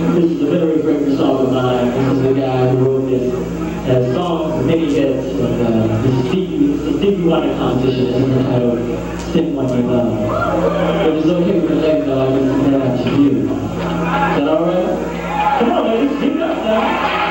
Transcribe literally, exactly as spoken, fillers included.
This is a very famous song of mine. This is the guy who wrote this uh, song, many hits, and uh, this is Stevie, Stevie Wonder competition. This is entitled "Sing What You Love." But it's okay with the ladies that I can sing that to you. Is that alright? Come on, ladies, give it up now.